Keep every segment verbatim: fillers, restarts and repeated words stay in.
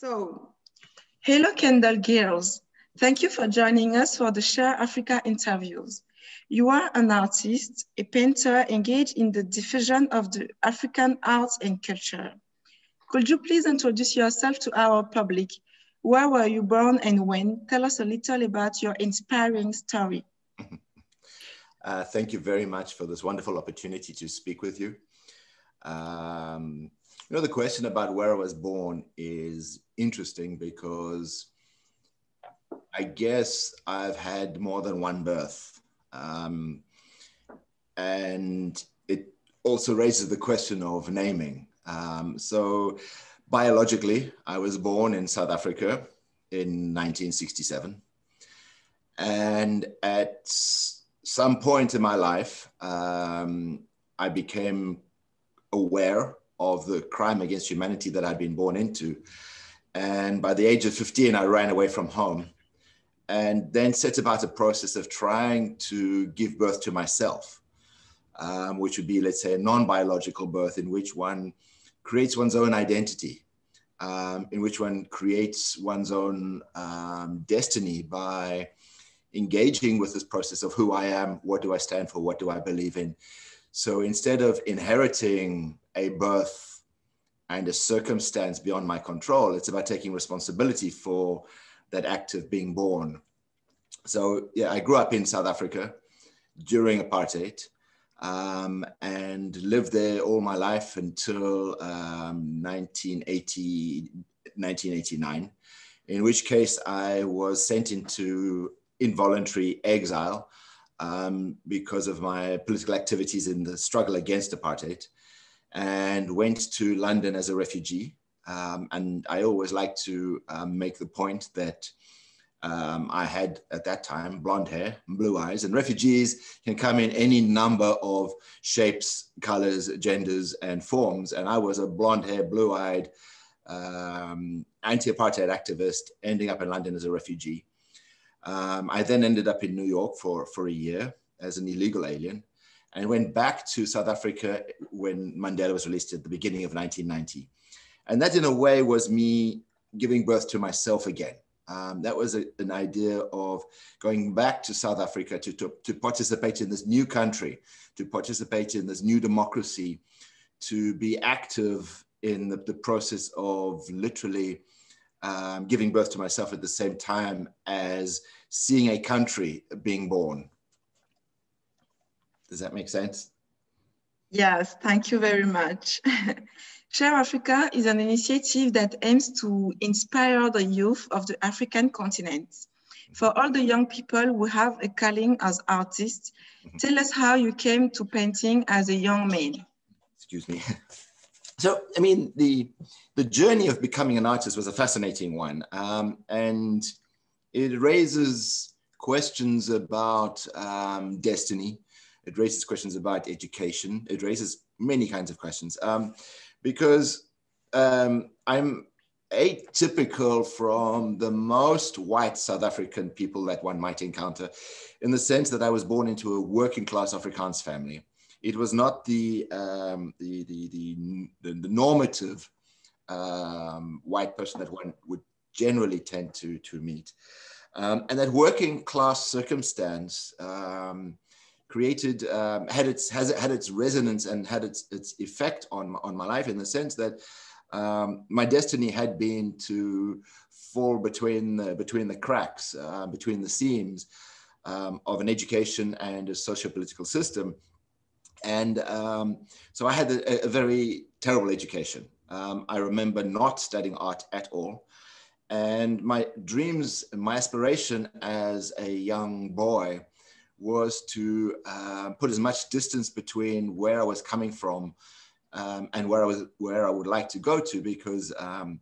So, hello Kendell Geers. Thank you for joining us for the Share Africa interviews. You are an artist, a painter engaged in the diffusion of the African arts and culture. Could you please introduce yourself to our public? Where were you born and when? Tell us a little about your inspiring story. Uh, thank you very much for this wonderful opportunity to speak with you. Um, you know, the question about where I was born is interesting because I guess I've had more than one birth. Um, and it also raises the question of naming. Um, so biologically, I was born in South Africa in nineteen sixty-seven. And at some point in my life, um, I became aware of the crime against humanity that I'd been born into. And by the age of fifteen, I ran away from home and then set about a process of trying to give birth to myself, um, which would be, let's say, a non-biological birth in which one creates one's own identity, um, in which one creates one's own um, destiny by engaging with this process of who I am, what do I stand for, what do I believe in. So instead of inheriting a birth and a circumstance beyond my control, it's about taking responsibility for that act of being born. So yeah, I grew up in South Africa during apartheid um, and lived there all my life until um, nineteen eighty, nineteen eighty-nine, in which case I was sent into involuntary exile um, because of my political activities in the struggle against apartheid, and went to London as a refugee. Um, and I always like to um, make the point that um, I had at that time blonde hair and blue eyes, and refugees can come in any number of shapes, colors, genders, and forms. And I was a blonde hair, blue eyed, um, anti-apartheid activist ending up in London as a refugee. Um, I then ended up in New York for, for a year as an illegal alien and went back to South Africa when Mandela was released at the beginning of nineteen ninety. And that in a way was me giving birth to myself again. Um, that was a, an idea of going back to South Africa to, to, to participate in this new country, to participate in this new democracy, to be active in the, the process of literally um, giving birth to myself at the same time as seeing a country being born. Does that make sense? Yes, thank you very much. Share Africa is an initiative that aims to inspire the youth of the African continent. For all the young people who have a calling as artists, mm-hmm. Tell us how you came to painting as a young man. Excuse me. So, I mean, the, the journey of becoming an artist was a fascinating one. Um, and it raises questions about um, destiny. It raises questions about education. It raises many kinds of questions. Um, Because um, I'm atypical from the most white South African people that one might encounter, in the sense that I was born into a working class Afrikaans family. It was not the, um, the, the, the, the normative um, white person that one would generally tend to, to meet. Um, and that working class circumstance um, created, um, had its has had its resonance and had its its effect on on my life, in the sense that um, my destiny had been to fall between the, between the cracks, uh, between the seams um, of an education and a socio-political system, and um, so I had a, a very terrible education. Um, I remember not studying art at all, and my dreams, my aspiration as a young boy was to uh, put as much distance between where I was coming from um, and where I was, where I would like to go to, because um,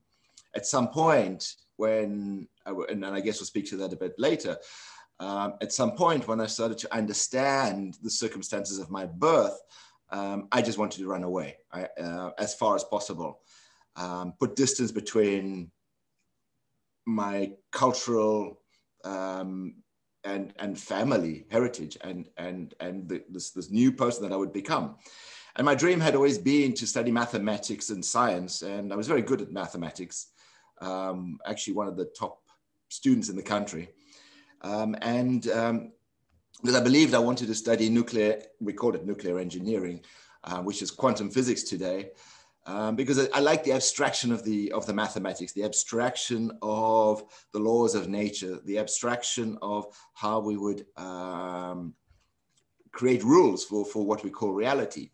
at some point when, I, and I guess we'll speak to that a bit later, um, at some point when I started to understand the circumstances of my birth, um, I just wanted to run away I, uh, as far as possible, um, put distance between my cultural um, And, and family heritage and, and, and the, this, this new person that I would become. And my dream had always been to study mathematics and science, and I was very good at mathematics. um, actually one of the top students in the country. Um, and um, because I believed I wanted to study nuclear, we call it nuclear engineering, uh, which is quantum physics today, um, because I, I like the abstraction of the, of the mathematics, the abstraction of the laws of nature, the abstraction of how we would um, create rules for, for what we call reality.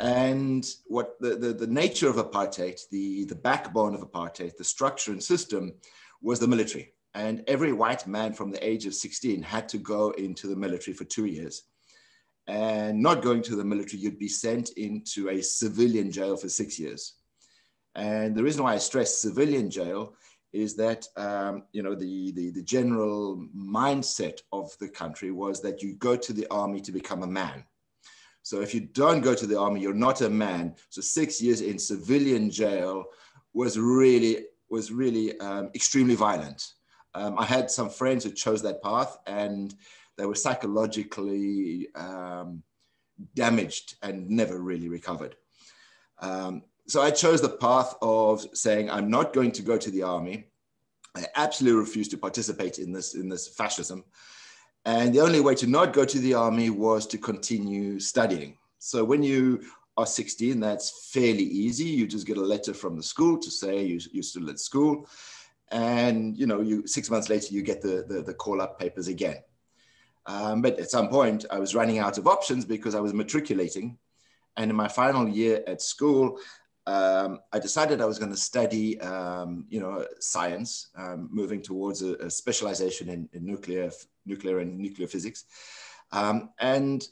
And what the, the, the nature of apartheid, the, the backbone of apartheid, the structure and system was the military. And every white man from the age of sixteen had to go into the military for two years. And not going to the military, you'd be sent into a civilian jail for six years. And the reason why I stress civilian jail is that, um, you know, the, the, the general mindset of the country was that you go to the army to become a man. So if you don't go to the army, you're not a man. So six years in civilian jail was really, was really um, extremely violent. Um, I had some friends who chose that path and they were psychologically um, damaged and never really recovered. Um, so I chose the path of saying, I'm not going to go to the army. I absolutely refuse to participate in this, in this fascism. And the only way to not go to the army was to continue studying. So when you are sixteen, that's fairly easy. You just get a letter from the school to say you, you're still at school. And, you know, you, six months later, you get the, the, the call-up papers again. Um, but at some point, I was running out of options because I was matriculating. And in my final year at school, um, I decided I was going to study, um, you know, science, um, moving towards a, a specialization in, in nuclear nuclear and nuclear physics. Um, and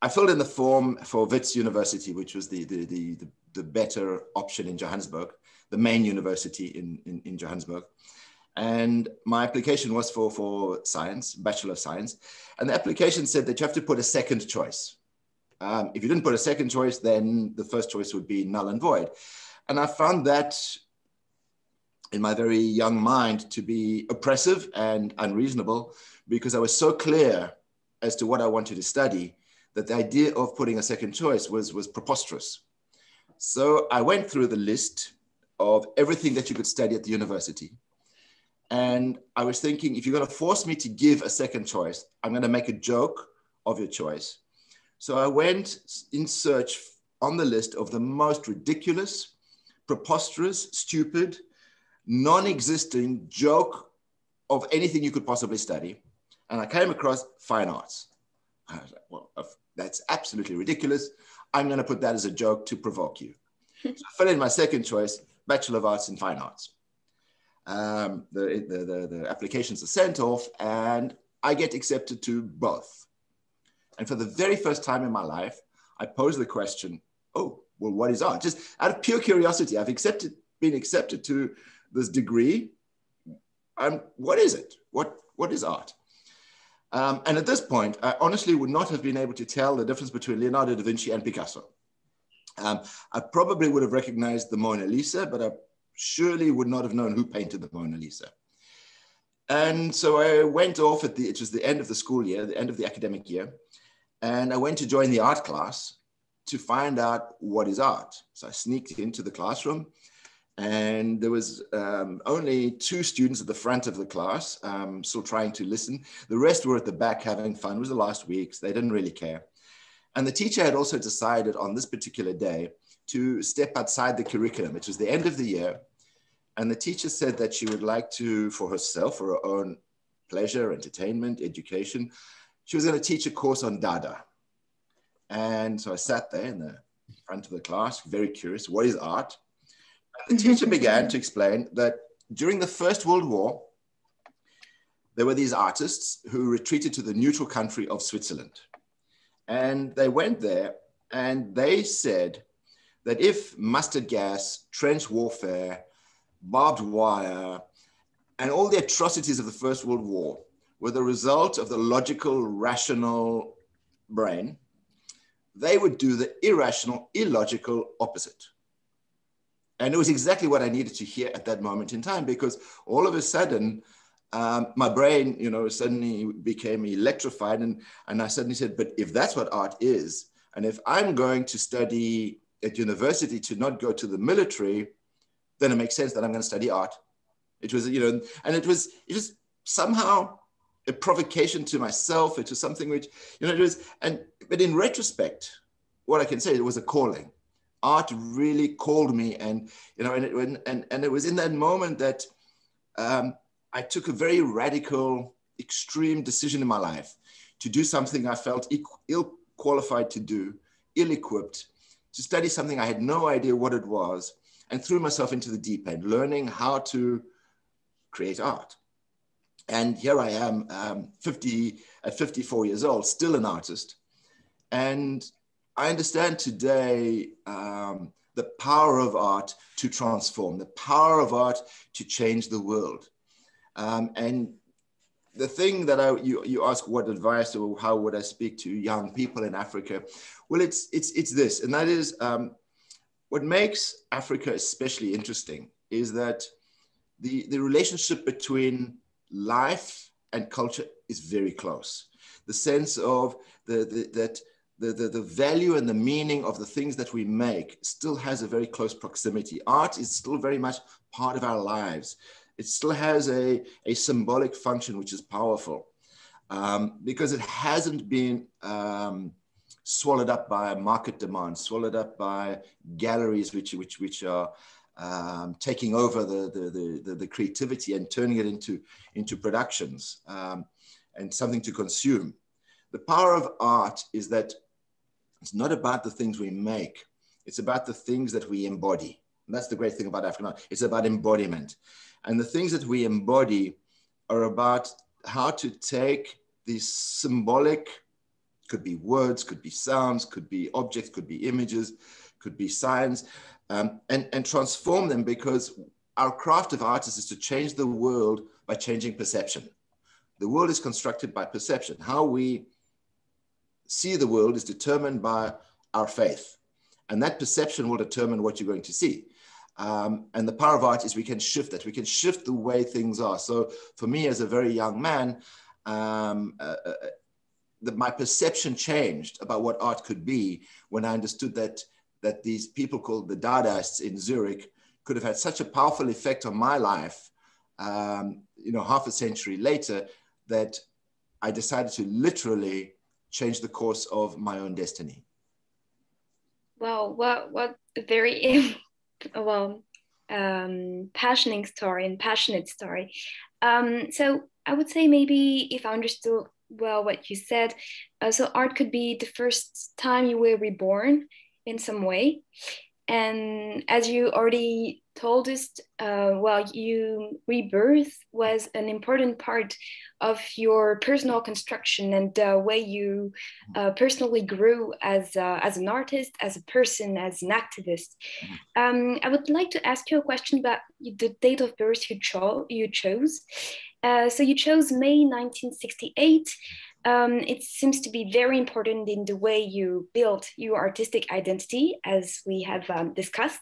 I filled in the form for Wits University, which was the, the, the, the, the better option in Johannesburg, the main university in, in, in Johannesburg. And my application was for, for science, Bachelor of Science. And the application said that you have to put a second choice. Um, if you didn't put a second choice, then the first choice would be null and void. And I found that in my very young mind to be oppressive and unreasonable because I was so clear as to what I wanted to study that the idea of putting a second choice was, was preposterous. So I went through the list of everything that you could study at the university. And I was thinking, if you're gonna force me to give a second choice, I'm gonna make a joke of your choice. So I went in search on the list of the most ridiculous, preposterous, stupid, non-existent joke of anything you could possibly study. And I came across fine arts. I was like, well, that's absolutely ridiculous. I'm gonna put that as a joke to provoke you. So I fell in my second choice, Bachelor of Arts in Fine Arts. Um, the, the, the, the applications are sent off and I get accepted to both. And for the very first time in my life, I posed the question, oh, well, what is art? Just out of pure curiosity, I've accepted, been accepted to this degree. Um, what is it? What, what is art? Um, and at this point, I honestly would not have been able to tell the difference between Leonardo da Vinci and Picasso. Um, I probably would have recognized the Mona Lisa, but I surely would not have known who painted the Mona Lisa. And so I went off at the, it was the end of the school year, the end of the academic year, and I went to join the art class to find out what is art. So I sneaked into the classroom and there was um, only two students at the front of the class, um, still trying to listen. The rest were at the back having fun. It was the last week, so they didn't really care. And the teacher had also decided on this particular day to step outside the curriculum. It was the end of the year. And the teacher said that she would like to, for herself, for her own pleasure, entertainment, education, she was going to teach a course on Dada. And so I sat there in the front of the class, very curious, what is art? And the teacher began to explain that during the First World War, there were these artists who retreated to the neutral country of Switzerland. And they went there and they said that if mustard gas, trench warfare, barbed wire, and all the atrocities of the First World War were the result of the logical, rational brain, they would do the irrational, illogical opposite. And it was exactly what I needed to hear at that moment in time, because all of a sudden, Um, my brain, you know, suddenly became electrified and, and I suddenly said, but if that's what art is, and if I'm going to study at university to not go to the military, then it makes sense that I'm going to study art. It was, you know, and it was, it was somehow a provocation to myself. It was something which, you know, it was, and, but in retrospect, what I can say, it was a calling. Art really called me, and, you know, and it, and, and it was in that moment that um, I took a very radical, extreme decision in my life to do something I felt ill-qualified to do, ill-equipped, to study something I had no idea what it was, and threw myself into the deep end, learning how to create art. And here I am, um, fifty, at fifty-four years old, still an artist. And I understand today um, the power of art to transform, the power of art to change the world. Um, and the thing that I, you, you ask, what advice or how would I speak to young people in Africa? Well, it's, it's, it's this, and that is um, what makes Africa especially interesting is that the, the relationship between life and culture is very close. The sense of the, the, that the, the, the value and the meaning of the things that we make still has a very close proximity. Art is still very much part of our lives. It still has a, a symbolic function, which is powerful um, because it hasn't been um, swallowed up by market demand, swallowed up by galleries, which, which, which are um, taking over the, the, the, the creativity and turning it into, into productions um, and something to consume. The power of art is that it's not about the things we make. It's about the things that we embody. And that's the great thing about African art. It's about embodiment. And the things that we embody are about how to take these symbolic, could be words, could be sounds, could be objects, could be images, could be signs, um, and, and transform them, because our craft of artists is to change the world by changing perception. The world is constructed by perception. How we see the world is determined by our faith. And that perception will determine what you're going to see. Um, and the power of art is we can shift that. We can shift the way things are. So for me as a very young man, um, uh, uh, the, my perception changed about what art could be when I understood that, that these people called the Dadaists in Zurich could have had such a powerful effect on my life, um, you know, half a century later, that I decided to literally change the course of my own destiny. Wow, what, what a very... well, um, passionate story and passionate story. Um, so I would say maybe if I understood well what you said, uh, so art could be the first time you were reborn in some way. And as you already told us, uh, well, you rebirth was an important part of your personal construction and the way you uh, personally grew as, uh, as an artist, as a person, as an activist. Um, I would like to ask you a question about the date of birth you, cho you chose. Uh, so you chose May nineteen sixty-eight. Um, it seems to be very important in the way you build your artistic identity, as we have um, discussed.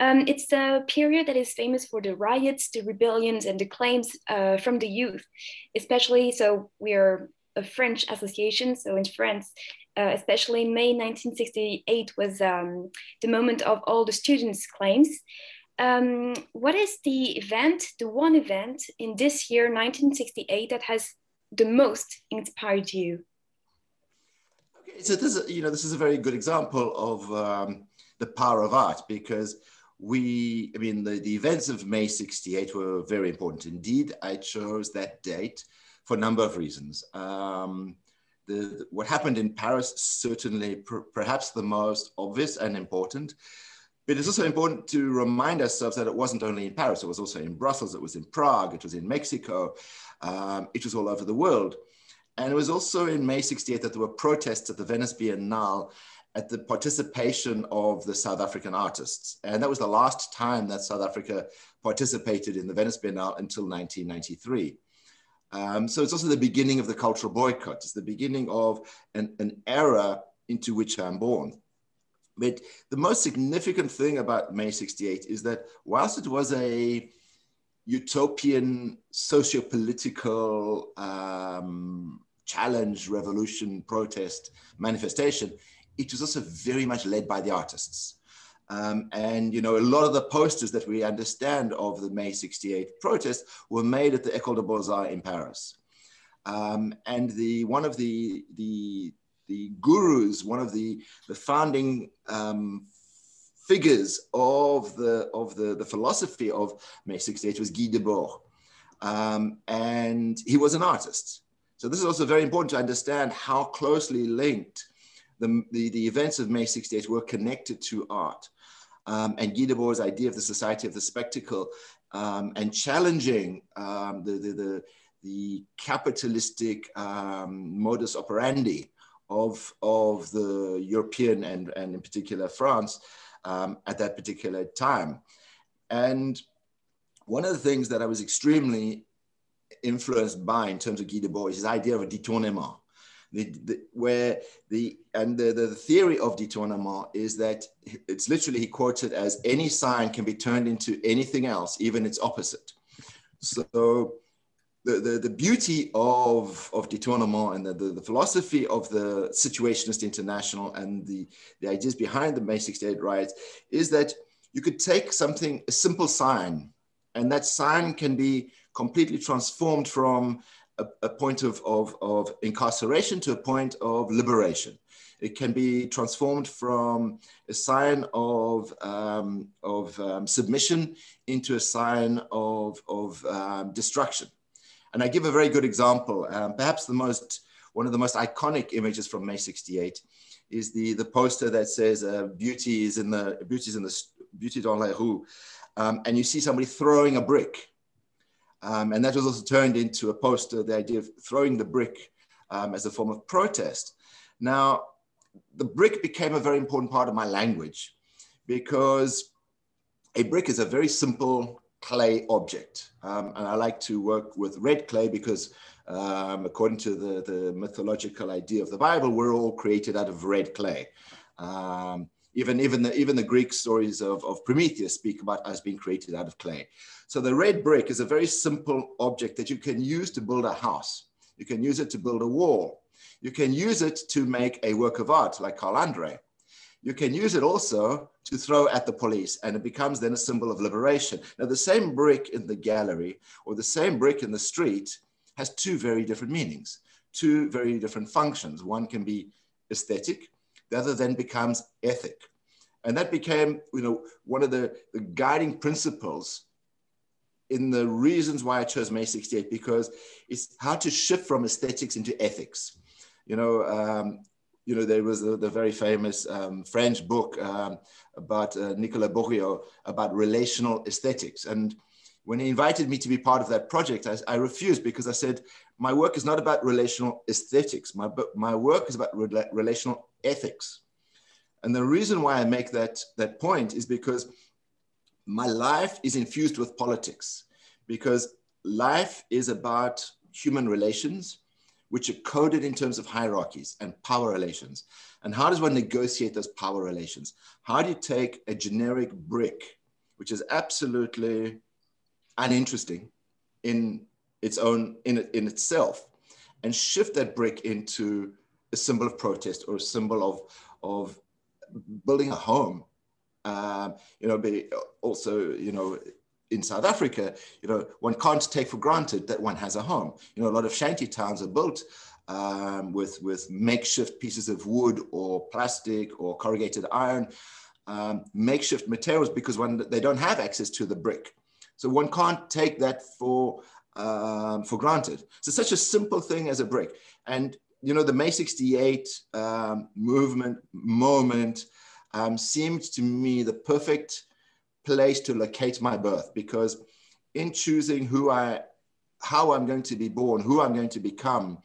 Um, it's a period that is famous for the riots, the rebellions, and the claims uh, from the youth, especially, so we are a French association, so in France, uh, especially May nineteen sixty-eight was um, the moment of all the students' claims. Um, what is the event, the one event in this year, nineteen sixty-eight, that has the most inspired you? Okay, so this is, you know, this is a very good example of um, the power of art, because we, I mean, the, the events of May sixty-eight were very important. Indeed, I chose that date for a number of reasons. Um, the, the, what happened in Paris, certainly per, perhaps the most obvious and important, but it's also important to remind ourselves that it wasn't only in Paris, it was also in Brussels, it was in Prague, it was in Mexico, um, it was all over the world. And it was also in May sixty-eight that there were protests at the Venice Biennale at the participation of the South African artists. And that was the last time that South Africa participated in the Venice Biennale until nineteen ninety-three. Um, so it's also the beginning of the cultural boycott. It's the beginning of an, an era into which I'm born. But the most significant thing about May sixty-eight is that whilst it was a utopian socio-political um, challenge, revolution, protest, manifestation, it was also very much led by the artists. Um, and, you know, a lot of the posters that we understand of the May sixty-eight protest were made at the Ecole de Beaux-Arts in Paris. Um, and the, one of the, the, the gurus, one of the, the founding um, figures of, the, of the, the philosophy of May sixty-eight was Guy Debord. Um, and he was an artist. So this is also very important to understand how closely linked the, the, the events of May sixty-eight were connected to art. Um, and Guy Debord's idea of the society of the spectacle um, and challenging um, the, the, the, the capitalistic um, modus operandi of, of the European and, and in particular France um, at that particular time. And one of the things that I was extremely influenced by in terms of Guy Debord is his idea of a détournement, the, the, where the, and the, the theory of détournement is that it's literally, he quotes it as, any sign can be turned into anything else, even its opposite. So the, the, the beauty of, of détournement and the, the, the philosophy of the Situationist International and the, the ideas behind the May sixty-eight riots is that you could take something, a simple sign, and that sign can be completely transformed from a, a point of, of, of incarceration to a point of liberation. It can be transformed from a sign of, um, of um, submission into a sign of, of um, destruction. And I give a very good example, um, perhaps the most, one of the most iconic images from May sixty-eight is the, the poster that says uh, beauty is in the, beauty is in the, beauty dans la rue. Um, and you see somebody throwing a brick. Um, and that was also turned into a poster, the idea of throwing the brick um, as a form of protest. Now, the brick became a very important part of my language because a brick is a very simple clay object. Um, and I like to work with red clay because um, according to the, the mythological idea of the Bible, we're all created out of red clay. Um, Even, even, the, even the Greek stories of, of Prometheus speak about us being created out of clay. So the red brick is a very simple object that you can use to build a house. You can use it to build a wall. You can use it to make a work of art like Carl Andre. You can use it also to throw at the police, and it becomes then a symbol of liberation. Now the same brick in the gallery or the same brick in the street has two very different meanings, two very different functions. One can be aesthetic, the other then becomes ethic. And that became, you know, one of the, the guiding principles in the reasons why I chose May sixty-eight, because it's how to shift from aesthetics into ethics. You know, um, you know there was the, the very famous um, French book um, about uh, Nicolas Bourriaud about relational aesthetics. And when he invited me to be part of that project, I, I refused because I said, my work is not about relational aesthetics. My, my work is about re relational ethics. And the reason why I make that, that point is because my life is infused with politics, because life is about human relations, which are coded in terms of hierarchies and power relations. And how does one negotiate those power relations? How do you take a generic brick, which is absolutely uninteresting in its own, in, in itself, and shift that brick into a symbol of protest or a symbol of, of building a home? Um, you know, but also, you know, in South Africa, you know, one can't take for granted that one has a home. You know, a lot of shanty towns are built um, with, with makeshift pieces of wood or plastic or corrugated iron, um, makeshift materials, because one, they don't have access to the brick. So one can't take that for, um, for granted. So such a simple thing as a brick. And you know, the May sixty-eight um, movement, moment um, seemed to me the perfect place to locate my birth, because in choosing who I, how I'm going to be born, who I'm going to become,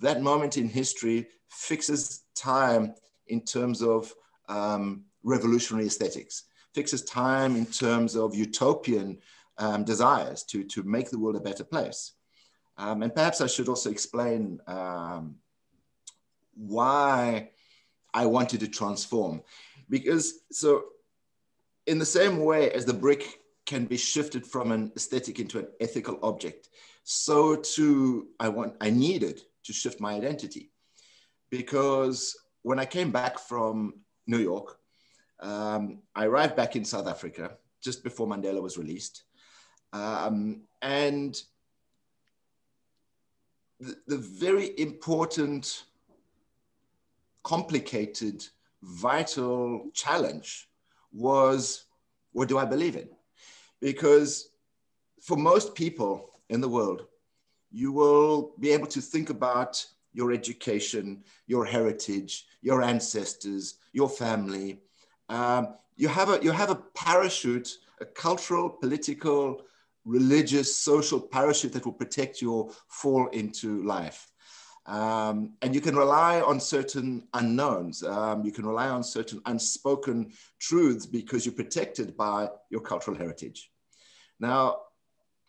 that moment in history fixes time in terms of um, revolutionary aesthetics, fixes time in terms of utopian um, desires to, to make the world a better place. Um, and perhaps I should also explain um, why I wanted to transform, because so in the same way as the brick can be shifted from an aesthetic into an ethical object, so too I want I needed to shift my identity, because when I came back from New York, Um, I arrived back in South Africa just before Mandela was released. Um, and the, the very important, complicated, vital challenge was, what do I believe in? Because for most people in the world, you will be able to think about your education, your heritage, your ancestors, your family. Um, you have a, you have a parachute, a cultural, political, religious, social parachute that will protect you or fall into life. Um, and you can rely on certain unknowns. Um, you can rely on certain unspoken truths because you're protected by your cultural heritage. Now,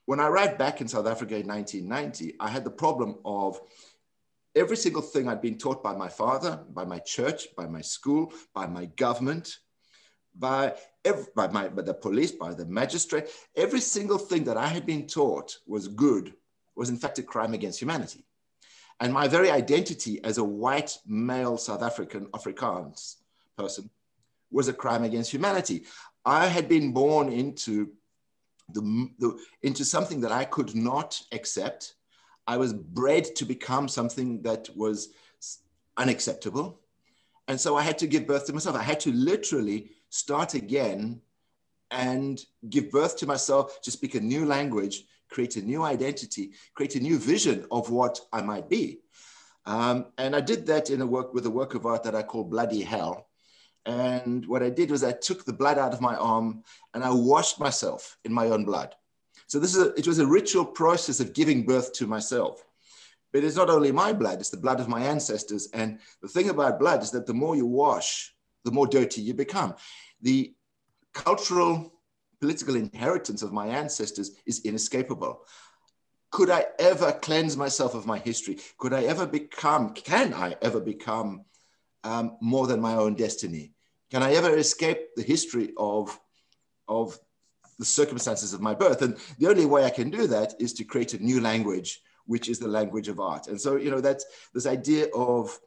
when I arrived back in South Africa in nineteen ninety, I had the problem of every single thing I'd been taught by my father, by my church, by my school, by my government, by, every, by, my, by the police, by the magistrate. Every single thing that I had been taught was good, was in fact a crime against humanity. And my very identity as a white male South African Afrikaans person was a crime against humanity. I had been born into, the, the, into something that I could not accept. I was bred to become something that was unacceptable. And so I had to give birth to myself. I had to literally start again and give birth to myself, to speak a new language, create a new identity, create a new vision of what I might be. Um, and I did that in a work with a work of art that I call Bloody Hell. And what I did was I took the blood out of my arm and I washed myself in my own blood. So this is a, it was a ritual process of giving birth to myself. But it's not only my blood, it's the blood of my ancestors. And the thing about blood is that the more you wash, the more dirty you become. The cultural, political inheritance of my ancestors is inescapable. Could I ever cleanse myself of my history? Could I ever become, can I ever become um, more than my own destiny? Can I ever escape the history of, of the circumstances of my birth? And the only way I can do that is to create a new language, which is the language of art. And so, you know, that's this idea of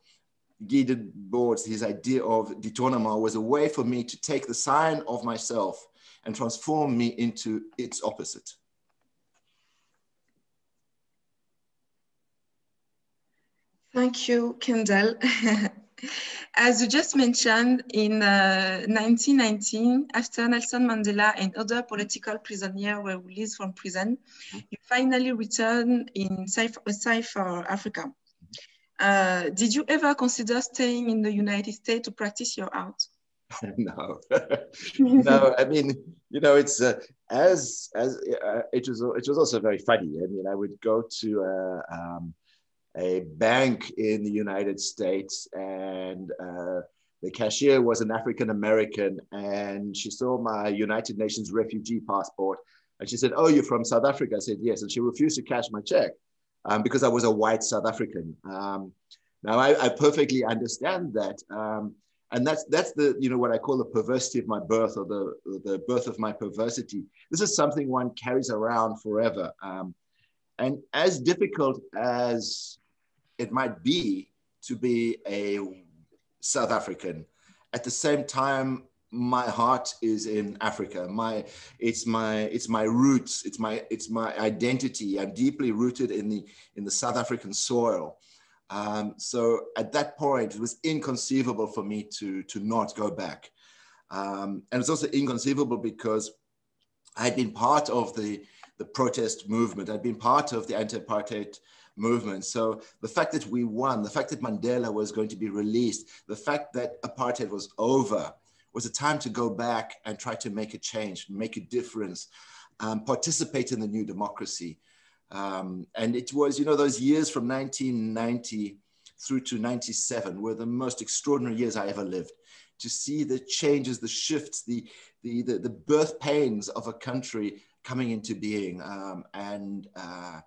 Guy Debord, his idea of Détournement was a way for me to take the sign of myself and transform me into its opposite. Thank you, Kendell. As you just mentioned, in uh, nineteen nineteen, after Nelson Mandela and other political prisoners were released from prison, you finally returned in South Africa. Uh, did you ever consider staying in the United States to practice your art? No, no. I mean, you know, it's uh, as as uh, it was. It was also very funny. I mean, I would go to uh, um, a bank in the United States, and uh, the cashier was an African American, and she saw my United Nations refugee passport, and she said, "Oh, you're from South Africa?" I said, "Yes," and she refused to cash my check um, because I was a white South African. Um, now, I, I perfectly understand that. Um, And that's, that's the, you know, what I call the perversity of my birth, or the, the birth of my perversity. This is something one carries around forever. Um, and as difficult as it might be to be a South African, at the same time, my heart is in Africa. My, it's my, it's my roots. It's my, it's my identity. I'm deeply rooted in the, in the South African soil. Um, so at that point, it was inconceivable for me to, to not go back. Um, and it's also inconceivable because I had been part of the, the protest movement. I'd been part of the anti-apartheid movement. So the fact that we won, the fact that Mandela was going to be released, the fact that apartheid was over, was a time to go back and try to make a change, make a difference, um, participate in the new democracy. Um, and it was, you know, those years from nineteen ninety through to ninety-seven were the most extraordinary years I ever lived. To see the changes, the shifts, the, the, the, the birth pains of a country coming into being. Um, and uh,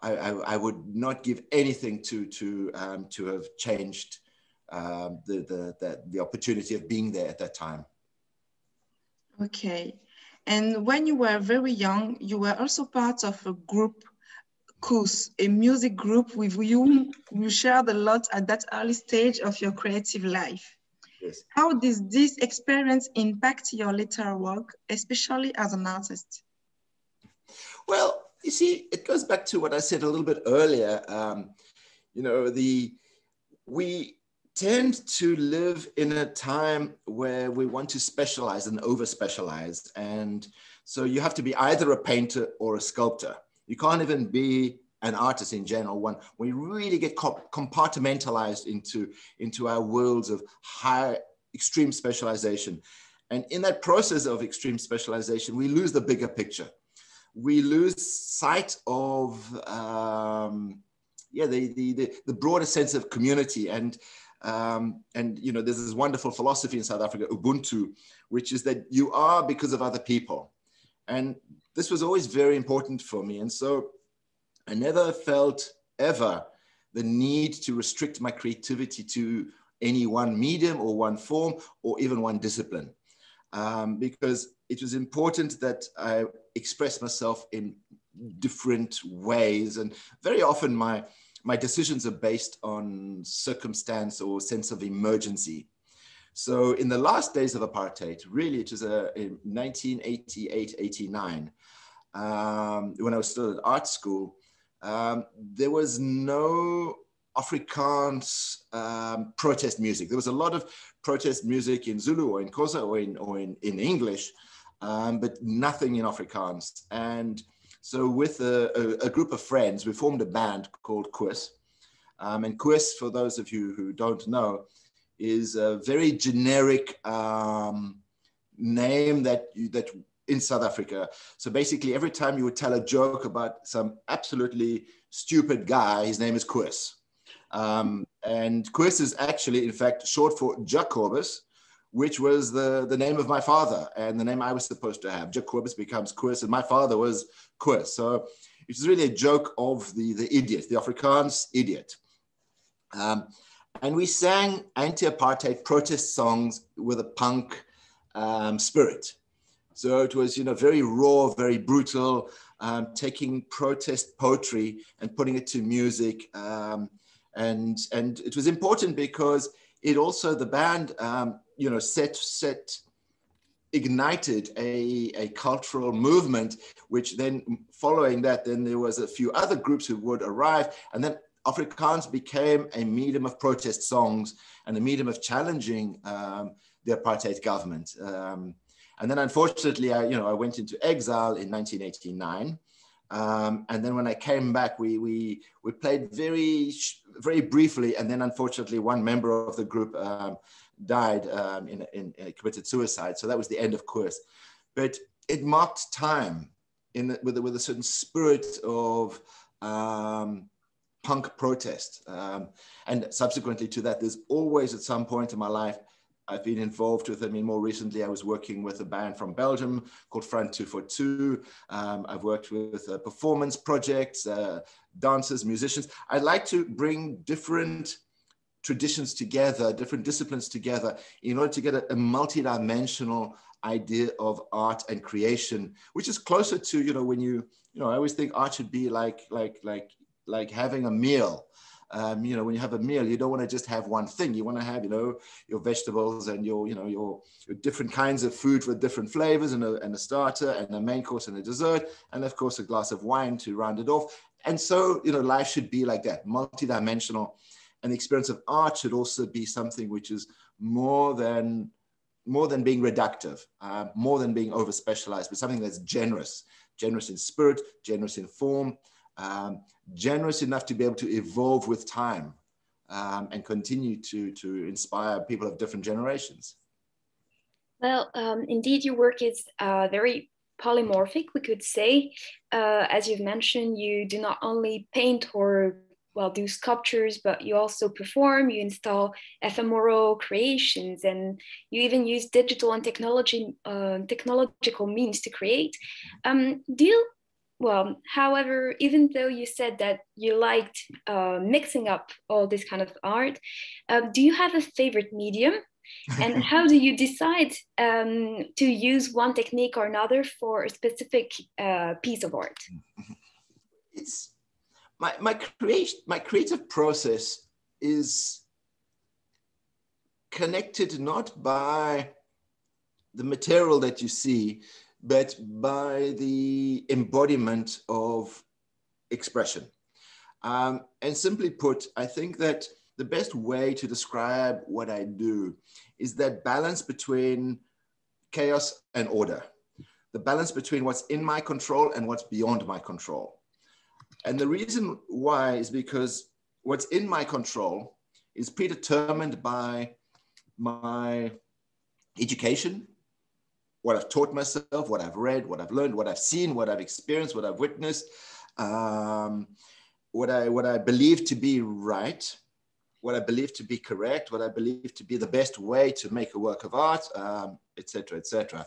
I, I, I would not give anything to, to, um, to have changed um, the, the, the, the opportunity of being there at that time. Okay. And when you were very young, you were also part of a group, Kuis, a music group with whom you shared a lot at that early stage of your creative life. Yes. How does this experience impact your literary work, especially as an artist? Well, you see, it goes back to what I said a little bit earlier. Um, you know, the we tend to live in a time where we want to specialize and over-specialize. And so you have to be either a painter or a sculptor. You can't even be an artist in general. One, we really get compartmentalized into, into our worlds of high, extreme specialization. And in that process of extreme specialization, we lose the bigger picture. We lose sight of, um, yeah, the, the, the, the broader sense of community. And Um, and, you know, there's this wonderful philosophy in South Africa, Ubuntu, which is that you are because of other people. And this was always very important for me. And so I never felt ever the need to restrict my creativity to any one medium or one form or even one discipline, um, because it was important that I express myself in different ways. And very often my My decisions are based on circumstance or sense of emergency. So in the last days of apartheid, really, it was uh, in nineteen eighty-eight, eighty-nine, um, when I was still at art school, um, there was no Afrikaans um, protest music. There was a lot of protest music in Zulu or in Xhosa or in, or in, in English, um, but nothing in Afrikaans. And so with a, a, a group of friends, we formed a band called Kuis. Um, and Kuis, for those of you who don't know, is a very generic um, name that, you, that in South Africa. So basically every time you would tell a joke about some absolutely stupid guy, his name is Kuis. Um, and Kuis is actually, in fact, short for Jacobus, which was the, the name of my father and the name I was supposed to have. Jacobus becomes Kuis, and my father was Kuis. So it was really a joke of the, the idiot, the Afrikaans idiot. Um, and we sang anti-apartheid protest songs with a punk um, spirit. So it was, you know, very raw, very brutal, um, taking protest poetry and putting it to music. Um, and, and it was important because it also, the band, um, you know, set, set, ignited a, a cultural movement, which then following that, then there was a few other groups who would arrive. And then Afrikaans became a medium of protest songs and a medium of challenging um, the apartheid government. Um, and then unfortunately, I, you know, I went into exile in nineteen eighty-nine. Um, and then when I came back, we, we, we played very, very briefly. And then unfortunately, one member of the group um, died um, in, in, in committed suicide. So that was the end of Kuis. But it marked time in the, with, a, with a certain spirit of um, punk protest. Um, and subsequently to that, there's always at some point in my life, I've been involved with, I mean, more recently, I was working with a band from Belgium called Front two forty-two. Um, I've worked with uh, performance projects, uh, dancers, musicians. I like to bring different traditions together, different disciplines together in order to get a, a multidimensional idea of art and creation, which is closer to, you know, when you, you know, I always think art should be like, like, like, like having a meal. Um, you know, when you have a meal, you don't want to just have one thing. You want to have, you know, your vegetables and your, you know, your, your different kinds of food with different flavors and a, and a starter and a main course and a dessert. And of course, a glass of wine to round it off. And so, you know, life should be like that, multidimensional. And the experience of art should also be something which is more than, more than being reductive, uh, more than being over-specialized, but something that's generous, generous in spirit, generous in form, Um, generous enough to be able to evolve with time um, and continue to, to inspire people of different generations. Well, um, indeed, your work is uh, very polymorphic, we could say. Uh, as you've mentioned, you do not only paint or, well, do sculptures, but you also perform, you install ephemeral creations, and you even use digital and technology, uh, technological means to create. Um, do you Well, however, even though you said that you liked uh, mixing up all this kind of art, uh, do you have a favorite medium? And how do you decide um, to use one technique or another for a specific uh, piece of art? It's my, my, creation, my creative process is connected not by the material that you see, but by the embodiment of expression. Um, and simply put, I think that the best way to describe what I do is that balance between chaos and order, the balance between what's in my control and what's beyond my control. And the reason why is because what's in my control is predetermined by my education, what I've taught myself, what I've read, what I've learned, what I've seen, what I've experienced, what I've witnessed, um, what I, what I believe to be right, what I believe to be correct, what I believe to be the best way to make a work of art, um, et cetera, et cetera.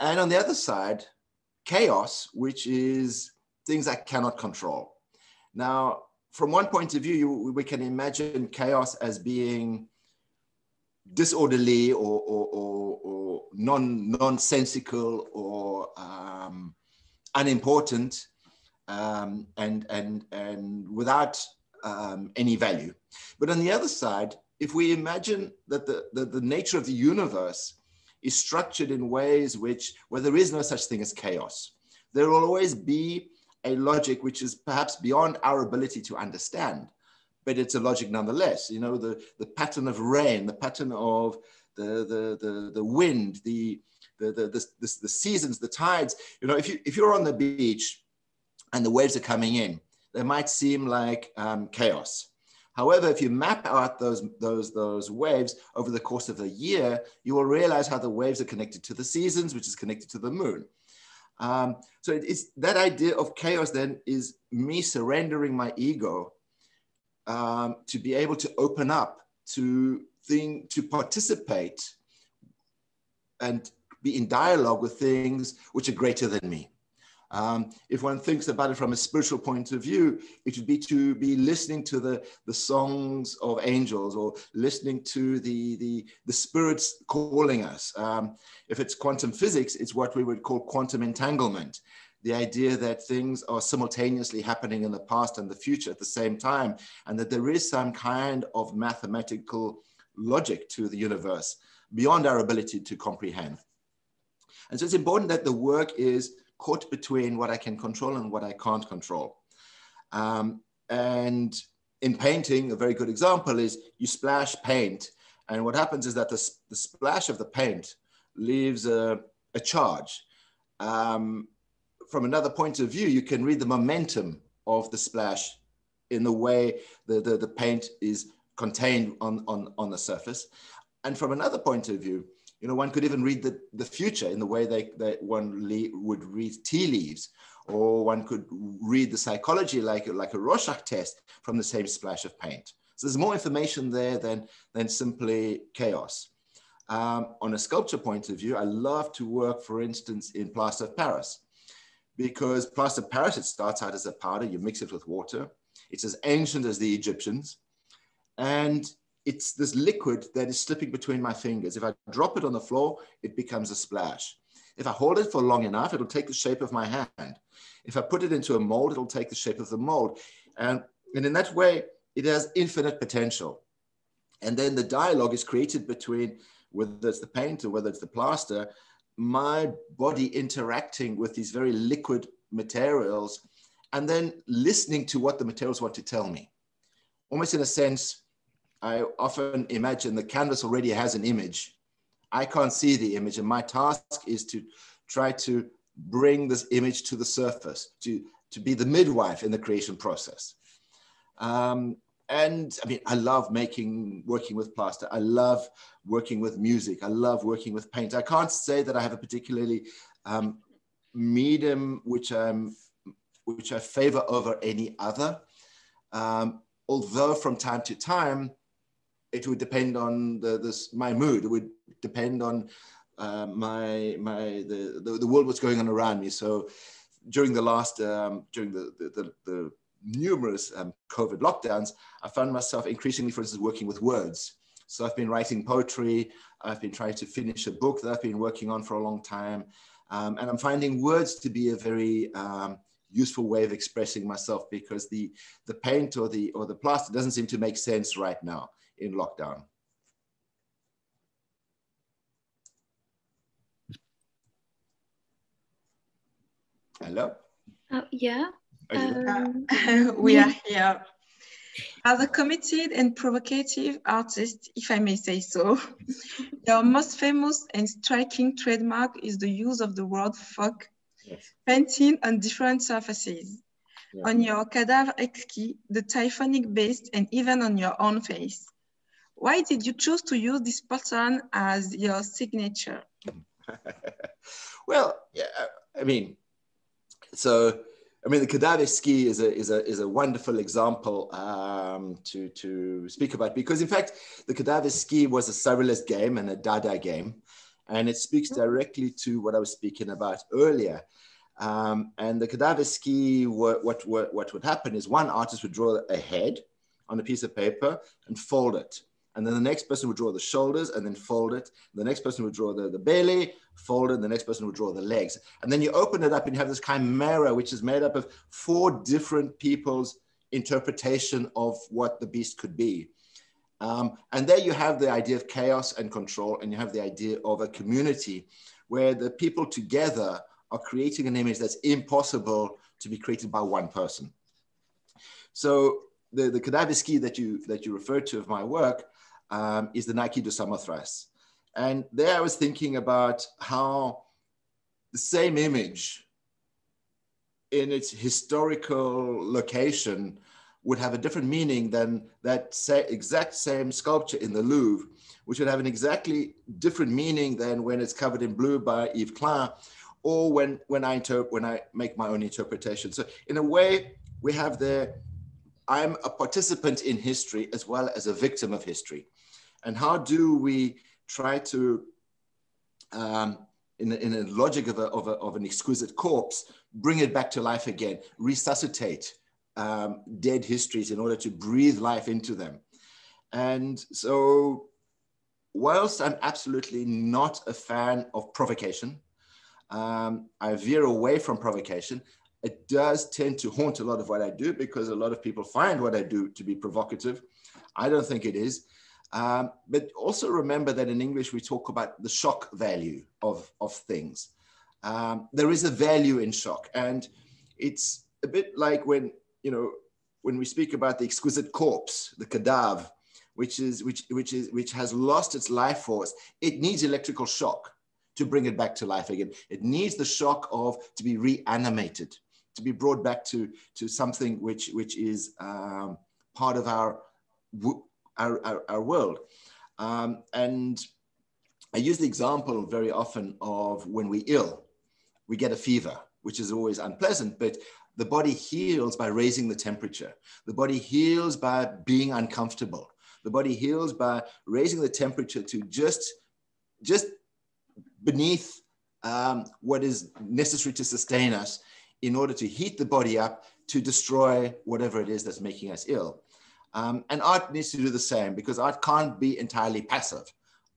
And on the other side, chaos, which is things I cannot control. Now, from one point of view, you, we can imagine chaos as being disorderly or, or, or, or non, nonsensical or um, unimportant um, and, and, and without um, any value. But on the other side, if we imagine that the, the, the nature of the universe is structured in ways which, where there is no such thing as chaos, there will always be a logic which is perhaps beyond our ability to understand, but it's a logic nonetheless. You know, the, the pattern of rain, the pattern of the, the, the, the wind, the, the, the, the, the, the seasons, the tides. You know, if, you, if you're on the beach and the waves are coming in, they might seem like um, chaos. However, if you map out those, those, those waves over the course of a year, you will realize how the waves are connected to the seasons, which is connected to the moon. Um, so it's that idea of chaos then is me surrendering my ego Um, to be able to open up to thing, to participate and be in dialogue with things which are greater than me. Um, if one thinks about it from a spiritual point of view, it would be to be listening to the, the songs of angels or listening to the, the, the spirits calling us. Um, if it's quantum physics, it's what we would call quantum entanglement. The idea that things are simultaneously happening in the past and the future at the same time, and that there is some kind of mathematical logic to the universe beyond our ability to comprehend. And so it's important that the work is caught between what I can control and what I can't control. Um, and in painting, a very good example is you splash paint, and what happens is that the, the splash of the paint leaves a, a charge. Um, From another point of view, you can read the momentum of the splash in the way the, the, the paint is contained on, on, on the surface. And from another point of view, you know, one could even read the, the future in the way they, that one le would read tea leaves, or one could read the psychology like, like a Rorschach test from the same splash of paint. So there's more information there than, than simply chaos. Um, on a sculpture point of view, I love to work, for instance, in Plaster of Paris. Because plaster of Paris, it starts out as a powder, you mix it with water. It's as ancient as the Egyptians. And it's this liquid that is slipping between my fingers. If I drop it on the floor, it becomes a splash. If I hold it for long enough, it'll take the shape of my hand. If I put it into a mold, it'll take the shape of the mold. And, and in that way, it has infinite potential. And then the dialogue is created between, whether it's the paint or whether it's the plaster, my body interacting with these very liquid materials and then listening to what the materials want to tell me. Almost in a sense, I often imagine the canvas already has an image. I can't see the image, and my task is to try to bring this image to the surface, to, to be the midwife in the creation process. Um, And I mean, I love making, working with plaster. I love working with music. I love working with paint. I can't say that I have a particularly um, medium which, I'm, which I favor over any other. Um, although from time to time, it would depend on the, this, my mood. It would depend on uh, my, my, the, the, the world, what's going on around me. So during the last, um, during the, the, the, the numerous um, COVID lockdowns, I found myself increasingly, for instance, working with words. So I've been writing poetry, I've been trying to finish a book that I've been working on for a long time. Um, and I'm finding words to be a very um, useful way of expressing myself, because the, the paint or the, or the plaster doesn't seem to make sense right now in lockdown. Hello? Uh, yeah. Um, we are here. As a committed and provocative artist, if I may say so, your most famous and striking trademark is the use of the word fuck, yes, painting on different surfaces, yeah, on your cadaver exquis, the typhonic base, and even on your own face. Why did you choose to use this pattern as your signature? Well, yeah, I mean, so, I mean, the cadaver ski is a, is a, is a wonderful example um, to, to speak about, because in fact, the cadaver ski was a surrealist game and a Dada game. And it speaks directly to what I was speaking about earlier. Um, and the cadaver ski, what, what, what, what would happen is one artist would draw a head on a piece of paper and fold it. And then the next person would draw the shoulders and then fold it. The next person would draw the, the belly, fold it. The next person would draw the legs. And then you open it up and you have this chimera, which is made up of four different people's interpretation of what the beast could be. Um, and there you have the idea of chaos and control, and you have the idea of a community where the people together are creating an image that's impossible to be created by one person. So the, the cadaver ski that you, that you referred to of my work, Um, is the Nike de Samothrace. And there I was thinking about how the same image in its historical location would have a different meaning than that sa exact same sculpture in the Louvre, which would have an exactly different meaning than when it's covered in blue by Yves Klein, or when, when, I, interp when I make my own interpretation. So in a way, we have the, I'm a participant in history as well as a victim of history. And how do we try to, um, in, in a logic of, a, of, a, of an exquisite corpse, bring it back to life again, resuscitate um, dead histories in order to breathe life into them. And so, whilst I'm absolutely not a fan of provocation, um, I veer away from provocation. It does tend to haunt a lot of what I do, because a lot of people find what I do to be provocative. I don't think it is. Um, but also remember that in English, we talk about the shock value of, of things. Um, there is a value in shock. And it's a bit like when, you know, when we speak about the exquisite corpse, the cadaver, which, is, which, which, is, which has lost its life force, it needs electrical shock to bring it back to life again. It needs the shock of to be reanimated, to be brought back to, to something which, which is um, part of our, our, our, our world. Um, and I use the example very often of when we're ill, we get a fever, which is always unpleasant, but the body heals by raising the temperature. The body heals by being uncomfortable. The body heals by raising the temperature to just, just beneath um, what is necessary to sustain us, in order to heat the body up to destroy whatever it is that's making us ill. Um, and art needs to do the same, because art can't be entirely passive.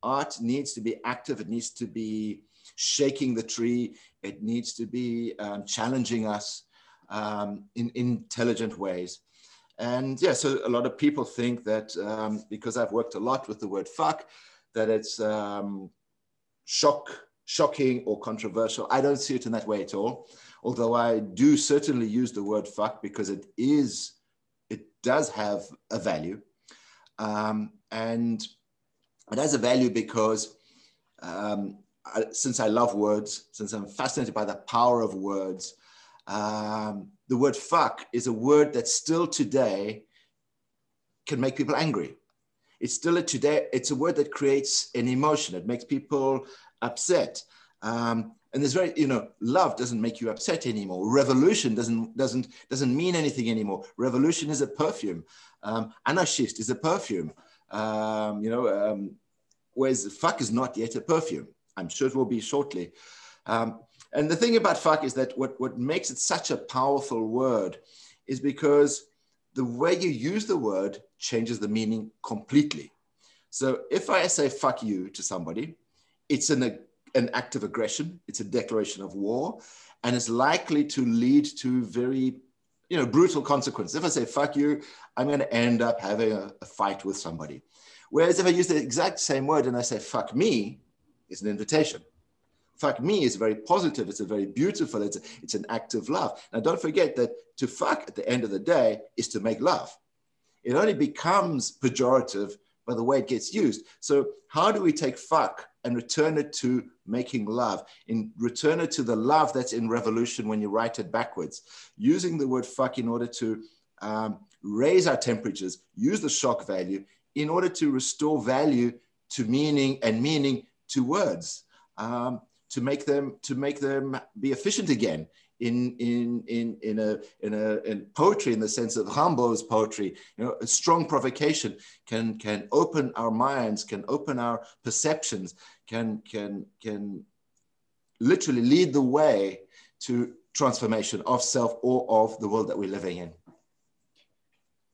Art needs to be active. It needs to be shaking the tree. It needs to be um, challenging us um, in, in intelligent ways. And yeah, so a lot of people think that um, because I've worked a lot with the word fuck, that it's um, shock, shocking or controversial. I don't see it in that way at all. Although I do certainly use the word fuck, because it is, it does have a value. Um, and it has a value because um, I, since I love words, since I'm fascinated by the power of words, um, the word fuck is a word that still today can make people angry. It's still a today, it's a word that creates an emotion. It makes people upset. Um, And there's very, you know, love doesn't make you upset anymore. Revolution doesn't, doesn't, doesn't mean anything anymore. Revolution is a perfume. Um, anarchist is a perfume. Um, you know, um, whereas fuck is not yet a perfume. I'm sure it will be shortly. Um, and the thing about fuck is that what, what makes it such a powerful word is because the way you use the word changes the meaning completely. So if I say fuck you to somebody, it's an an act of aggression, it's a declaration of war, and it's likely to lead to very, you know, brutal consequences. If I say, fuck you, I'm going to end up having a, a fight with somebody. Whereas if I use the exact same word and I say, fuck me, it's an invitation. fuck me is very positive. It's a very beautiful, it's, a, it's an act of love. Now don't forget that to fuck at the end of the day is to make love. It only becomes pejorative by the way it gets used. So how do we take fuck and return it to making love, in return it to the love that's in revolution when you write it backwards, using the word fuck in order to um, raise our temperatures, use the shock value in order to restore value to meaning and meaning to words, um, to make them to make them be efficient again in in in in a in a in poetry, in the sense of Rimbaud's poetry. You know, a strong provocation can can open our minds, can open our perceptions, can can can literally lead the way to transformation of self or of the world that we're living in.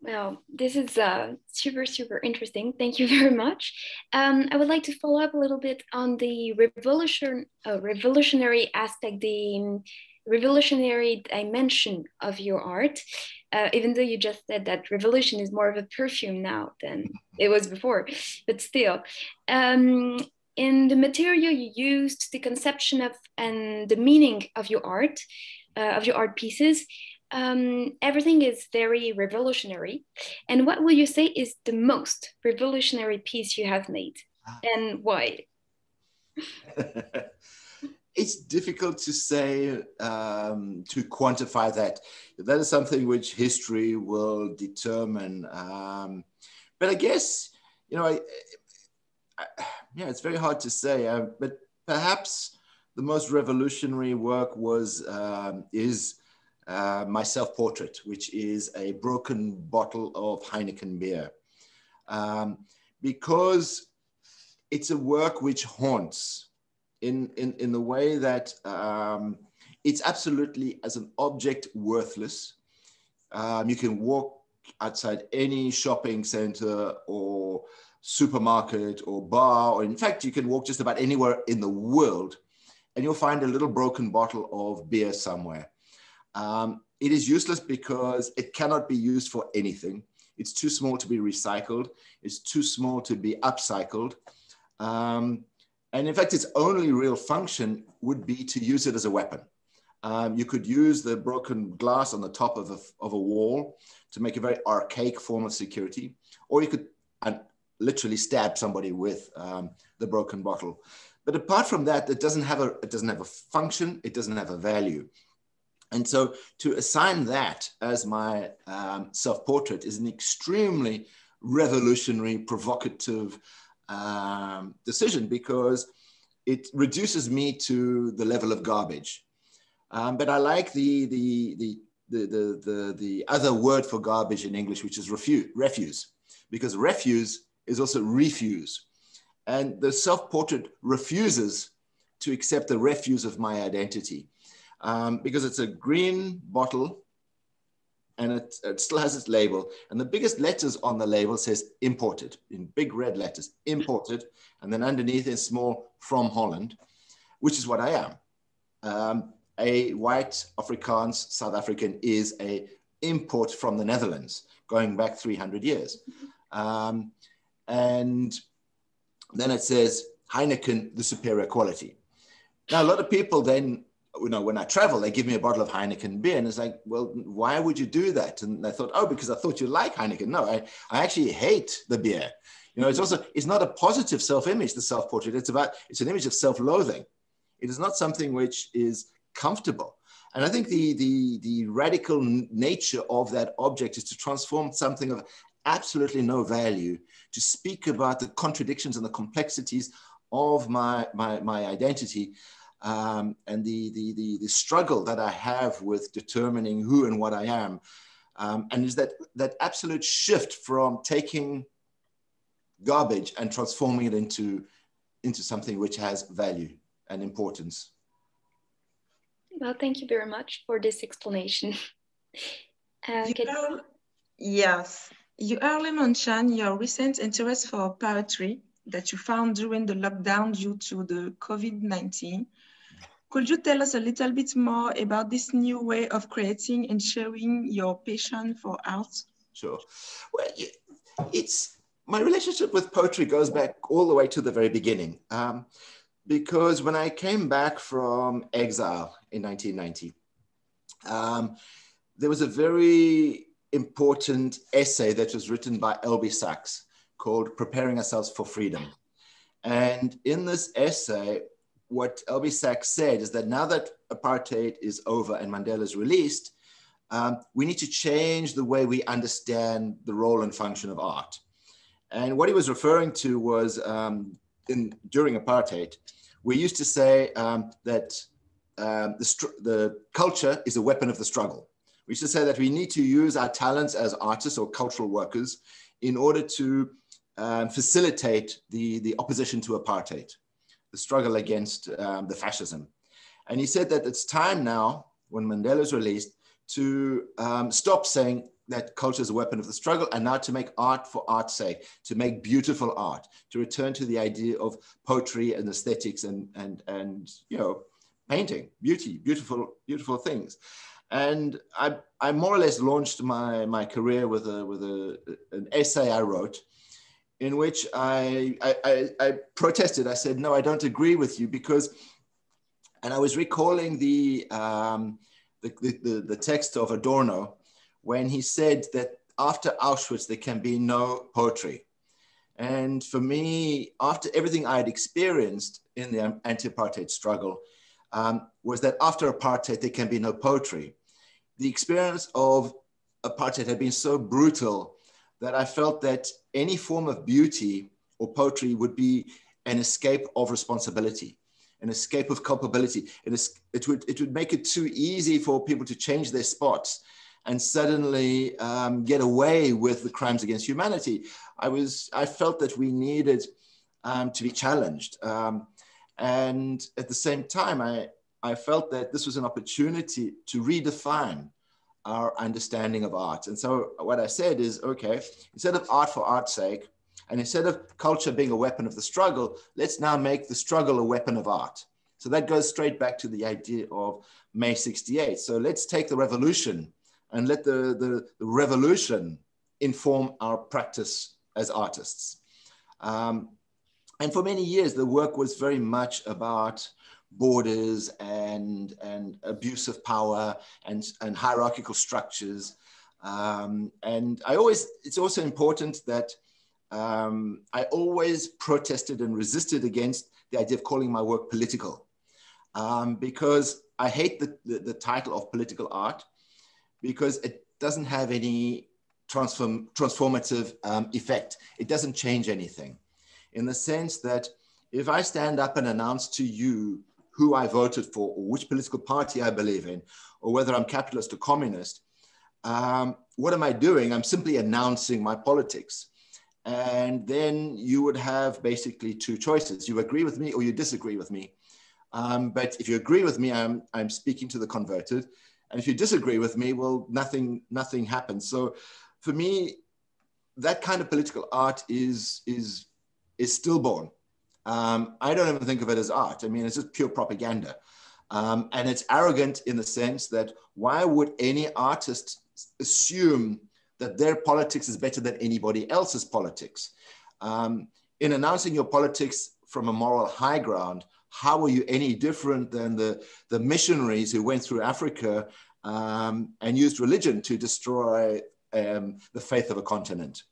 Well, this is uh, super, super interesting. Thank you very much. Um, I would like to follow up a little bit on the revolution, uh, revolutionary aspect, the revolutionary dimension of your art, uh, even though you just said that revolution is more of a perfume now than it was before, but still. Um, in the material you used, the conception of and the meaning of your art, uh, of your art pieces, Um, everything is very revolutionary. And what will you say is the most revolutionary piece you have made, and why? It's difficult to say, um, to quantify that. That is something which history will determine. Um, but I guess, you know, I, I, yeah, it's very hard to say, uh, but perhaps the most revolutionary work was, um, is, Uh, my self-portrait, which is a broken bottle of Heineken beer, um, because it's a work which haunts in, in, in the way that um, it's absolutely, as an object, worthless. Um, you can walk outside any shopping center or supermarket or bar, or in fact, you can walk just about anywhere in the world and you'll find a little broken bottle of beer somewhere. Um, it is useless because it cannot be used for anything. It's too small to be recycled. It's too small to be upcycled. Um, and in fact, its only real function would be to use it as a weapon. Um, you could use the broken glass on the top of a, of a wall to make a very archaic form of security, or you could uh, literally stab somebody with um, the broken bottle. But apart from that, it doesn't have a, it doesn't have a function. It doesn't have a value. And so to assign that as my um, self-portrait is an extremely revolutionary, provocative um, decision, because it reduces me to the level of garbage. Um, but I like the, the, the, the, the, the, the other word for garbage in English, which is refu- refuse, because refuse is also refuse. And the self-portrait refuses to accept the refuse of my identity. Um, because it's a green bottle and it, it still has its label. And the biggest letters on the label says imported, in big red letters, imported. And then underneath in small, from Holland, which is what I am. Um, a white Afrikaans South African is a import from the Netherlands, going back three hundred years. Um, and then it says Heineken, the superior quality. Now, a lot of people then, you know, when I travel, they give me a bottle of Heineken beer and it's like, well, why would you do that? And I thought, oh, because I thought you like Heineken. No, I, I actually hate the beer. You know, it's also, it's not a positive self-image, the self-portrait. It's about, it's an image of self-loathing. It is not something which is comfortable. And I think the, the, the radical nature of that object is to transform something of absolutely no value, to speak about the contradictions and the complexities of my, my, my identity. Um, and the, the, the, the struggle that I have with determining who and what I am. Um, and is that, that absolute shift from taking garbage and transforming it into, into something which has value and importance. Well, thank you very much for this explanation. Uh, you are, yes, you early mentioned your recent interest for poetry that you found during the lockdown due to the COVID nineteen. Could you tell us a little bit more about this new way of creating and sharing your passion for art? Sure. Well, it's, my relationship with poetry goes back all the way to the very beginning. Um, because when I came back from exile in nineteen ninety, um, there was a very important essay that was written by L B Sachs called Preparing Ourselves for Freedom. And in this essay, what L B Sachs said is that now that apartheid is over and Mandela's released, um, we need to change the way we understand the role and function of art. And what he was referring to was um, in, during apartheid, we used to say um, that um, the, the culture is a weapon of the struggle. We used to say that we need to use our talents as artists or cultural workers in order to um, facilitate the, the opposition to apartheid, the struggle against um, the fascism. And he said that it's time now, when Mandela's released, to um, stop saying that culture is a weapon of the struggle and now to make art for art's sake, to make beautiful art, to return to the idea of poetry and aesthetics and, and, and you know, painting, beauty, beautiful, beautiful things. And I, I more or less launched my, my career with, a, with a, an essay I wrote in which I, I, I, I protested. I said, no, I don't agree with you because, and I was recalling the, um, the, the, the text of Adorno when he said that after Auschwitz, there can be no poetry. And for me, after everything I had experienced in the anti-apartheid struggle, Um, was that after apartheid, there can be no poetry. The experience of apartheid had been so brutal that I felt that any form of beauty or poetry would be an escape of responsibility, an escape of culpability. It, it, would, it would make it too easy for people to change their spots and suddenly um, get away with the crimes against humanity. I, was, I felt that we needed um, to be challenged. Um, And at the same time, I, I felt that this was an opportunity to redefine our understanding of art. And so what I said is, okay, instead of art for art's sake, and instead of culture being a weapon of the struggle, let's now make the struggle a weapon of art. So that goes straight back to the idea of May sixty-eight. So let's take the revolution and let the, the, the revolution inform our practice as artists. Um, And for many years, the work was very much about borders and, and abuse of power and, and hierarchical structures. Um, and I always, it's also important that um, I always protested and resisted against the idea of calling my work political um, because I hate the, the, the title of political art because it doesn't have any transform, transformative um, effect. It doesn't change anything. In the sense that if I stand up and announce to you who I voted for or which political party I believe in, or whether I'm capitalist or communist, um, what am I doing? I'm simply announcing my politics. And then you would have basically two choices. You agree with me or you disagree with me. Um, but if you agree with me, I'm, I'm speaking to the converted. And if you disagree with me, well, nothing, nothing happens. So for me, that kind of political art is, is is stillborn. Um, I don't even think of it as art. I mean, it's just pure propaganda. Um, and it's arrogant in the sense that why would any artist assume that their politics is better than anybody else's politics? Um, in announcing your politics from a moral high ground, how are you any different than the, the missionaries who went through Africa um, and used religion to destroy um, the faith of a continent?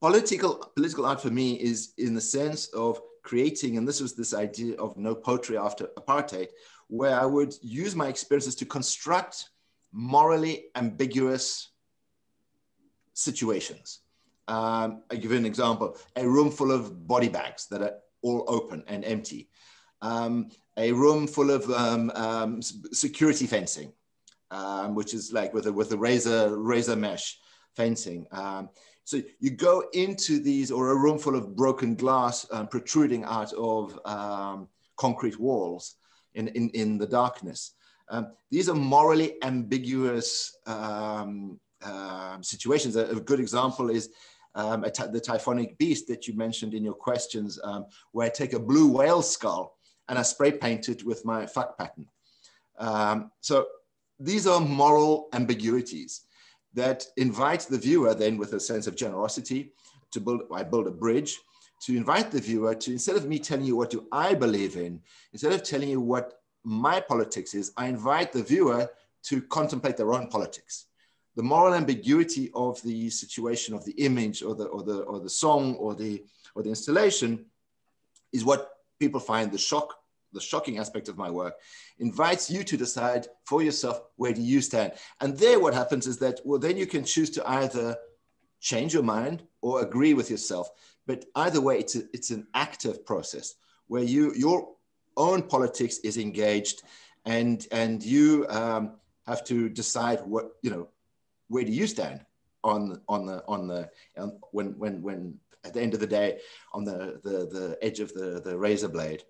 Political, political art for me is in the sense of creating, and this was this idea of no poetry after apartheid, where I would use my experiences to construct morally ambiguous situations. Um, I give you an example, a room full of body bags that are all open and empty, um, a room full of um, um, security fencing, um, which is like with a, with a razor, razor mesh fencing. Um, So you go into these, or a room full of broken glass um, protruding out of um, concrete walls in, in, in the darkness. Um, these are morally ambiguous um, uh, situations. A, a good example is um, a the typhonic beast that you mentioned in your questions, um, where I take a blue whale skull and I spray paint it with my fuck pattern. Um, so these are moral ambiguities that invites the viewer then with a sense of generosity to build, I build a bridge to invite the viewer to, instead of me telling you what do I believe in, instead of telling you what my politics is, I invite the viewer to contemplate their own politics. The moral ambiguity of the situation, of the image, or the, or the, or the song, or the, or the installation is what people find the shock, the shocking aspect of my work, invites you to decide for yourself, where do you stand? And there what happens is that, well, then you can choose to either change your mind or agree with yourself. But either way, it's, a, it's an active process where you, your own politics is engaged, and, and you um, have to decide what, you know, where do you stand on, on the, on the, on, when, when, when at the end of the day, on the, the, the edge of the, the razor blade.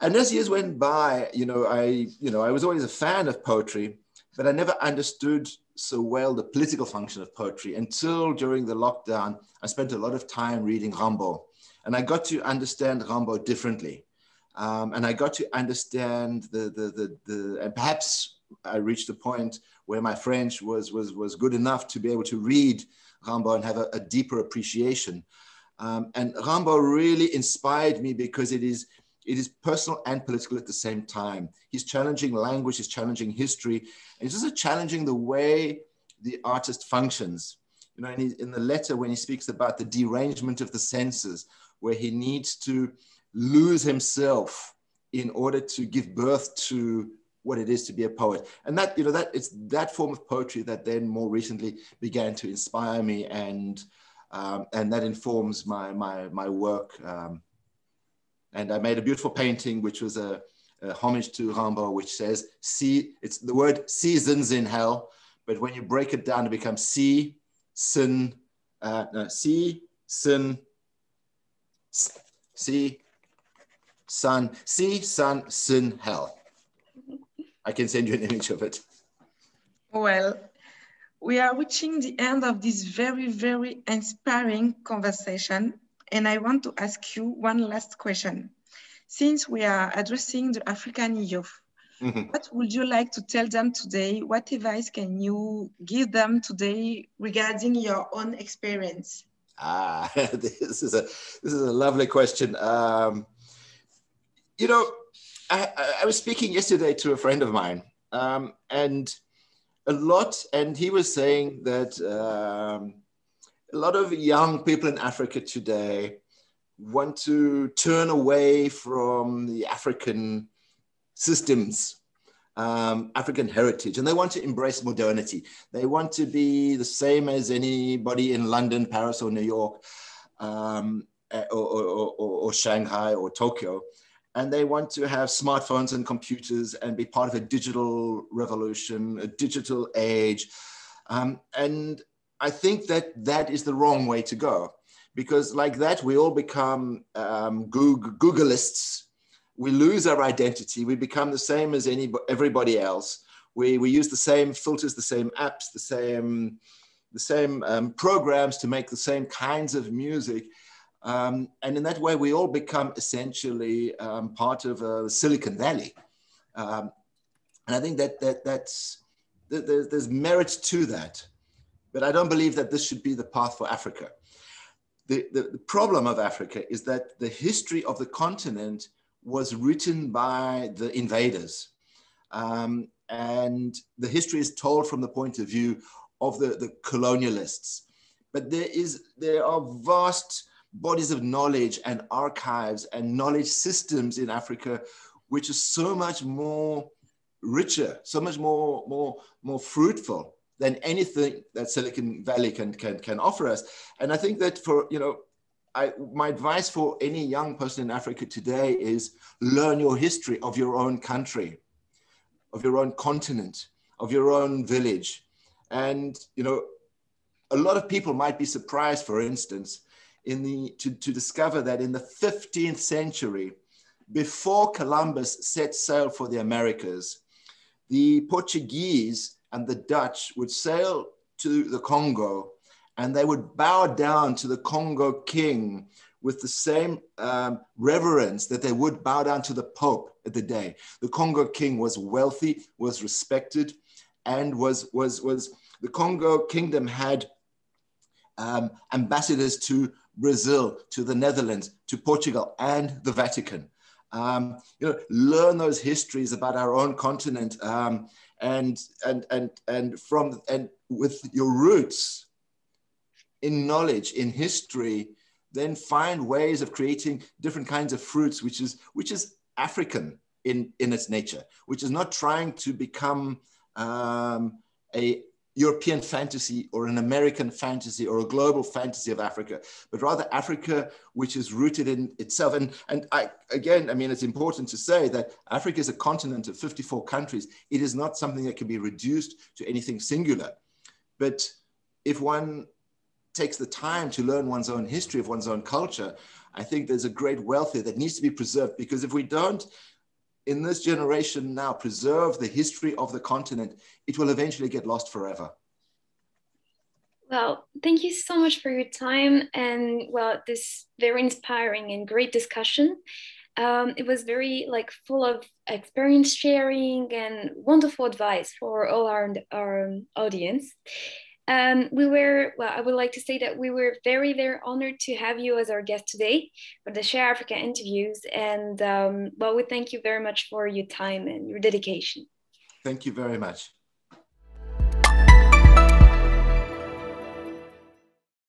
And as years went by, you know, I, you know, I was always a fan of poetry, but I never understood so well the political function of poetry until during the lockdown, I spent a lot of time reading Rimbaud, and I got to understand Rimbaud differently. Um, and I got to understand the, the, the, the, and perhaps I reached a point where my French was, was, was good enough to be able to read Rimbaud and have a, a deeper appreciation. Um, and Rimbaud really inspired me because it is, it is personal and political at the same time. He's challenging language, he's challenging history, and he's also challenging the way the artist functions. You know, in, his, in the letter when he speaks about the derangement of the senses, where he needs to lose himself in order to give birth to what it is to be a poet. And that, you know, that it's that form of poetry that then more recently began to inspire me, and, um, and that informs my, my, my work. Um, And I made a beautiful painting, which was a, a homage to Rimbaud, which says, see, it's the word seasons in hell, but when you break it down, it becomes see, sin, uh, no, see, sin, see, sun, see, sun, sin, hell. I can send you an image of it. Well, we are reaching the end of this very, very inspiring conversation. And I want to ask you one last question. Since we are addressing the African youth, mm-hmm. what would you like to tell them today? What advice can you give them today regarding your own experience? Ah, this is a, this is a lovely question. Um, you know, I, I, I was speaking yesterday to a friend of mine, um, and a lot, and he was saying that, um, a lot of young people in Africa today want to turn away from the African systems, um, African heritage, and they want to embrace modernity. They want to be the same as anybody in London, Paris, or New York, um, or, or, or, or Shanghai, or Tokyo. And they want to have smartphones and computers and be part of a digital revolution, a digital age. Um, and I think that that is the wrong way to go, because like that, we all become um, Googleists. We lose our identity. We become the same as any, everybody else. We, we use the same filters, the same apps, the same, the same um, programs to make the same kinds of music. Um, and in that way, we all become essentially um, part of uh, Silicon Valley. Um, and I think that, that that's, that there's, there's merit to that. But I don't believe that this should be the path for Africa. The, the, the problem of Africa is that the history of the continent was written by the invaders. Um, and the history is told from the point of view of the, the colonialists. But there, is, there are vast bodies of knowledge and archives and knowledge systems in Africa, which are so much more richer, so much more, more, more fruitful than anything that Silicon Valley can, can, can offer us. And I think that for, you know, I, my advice for any young person in Africa today is learn your history of your own country, of your own continent, of your own village. And, you know, a lot of people might be surprised, for instance, in the, to, to discover that in the fifteenth century, before Columbus set sail for the Americas, the Portuguese and the Dutch would sail to the Congo, and they would bow down to the Congo king with the same um, reverence that they would bow down to the Pope at the day. The Congo king was wealthy, was respected, and was, was, was the Congo kingdom had um, ambassadors to Brazil, to the Netherlands, to Portugal, and the Vatican. Um, you know, learn those histories about our own continent, um, and and and and from and with your roots in knowledge, in history, then find ways of creating different kinds of fruits, which is which is African in in its nature, which is not trying to become um, a European fantasy or an American fantasy or a global fantasy of Africa, but rather Africa, which is rooted in itself. And, and I, again, I mean, it's important to say that Africa is a continent of fifty-four countries. It is not something that can be reduced to anything singular. But if one takes the time to learn one's own history of one's own culture, I think there's a great wealth here that needs to be preserved, because if we don't, in this generation now, preserve the history of the continent, it will eventually get lost forever. Well, thank you so much for your time and, well, this very inspiring and great discussion. Um, it was very like full of experience sharing and wonderful advice for all our, our audience. Um, we were, well, I would like to say that we were very, very honored to have you as our guest today for the Share Africa interviews. And, um, well, we thank you very much for your time and your dedication. Thank you very much.